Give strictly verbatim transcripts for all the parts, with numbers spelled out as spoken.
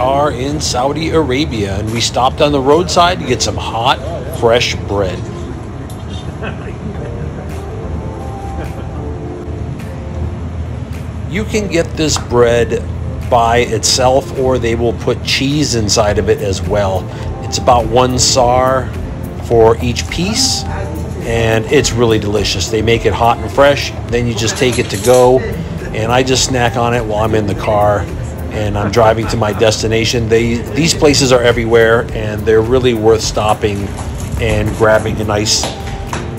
are in Saudi Arabia, and we stopped on the roadside to get some hot, fresh bread. You can get this bread by itself, or they will put cheese inside of it as well. It's about one S A R for each piece, and it's really delicious. They make it hot and fresh, then you just take it to go, and I just snack on it while I'm in the car and I'm driving to my destination. They, these places are everywhere, and they're really worth stopping and grabbing a nice,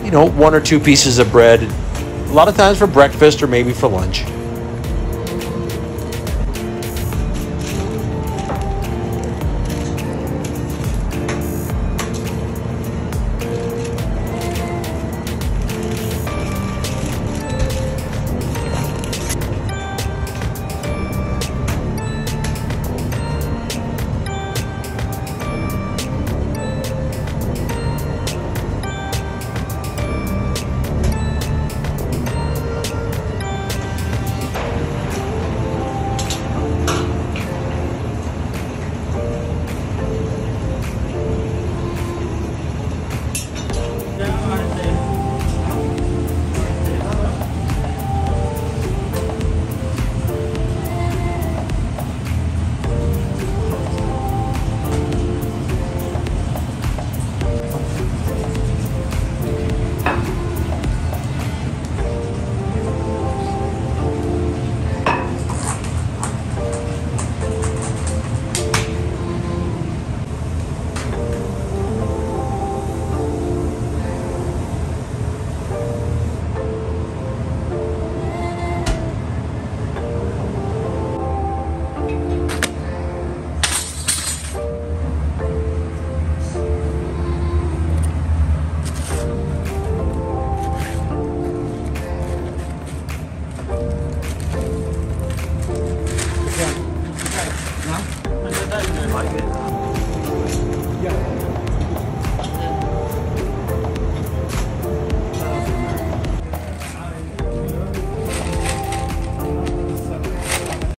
you know, one or two pieces of bread, a lot of times for breakfast or maybe for lunch.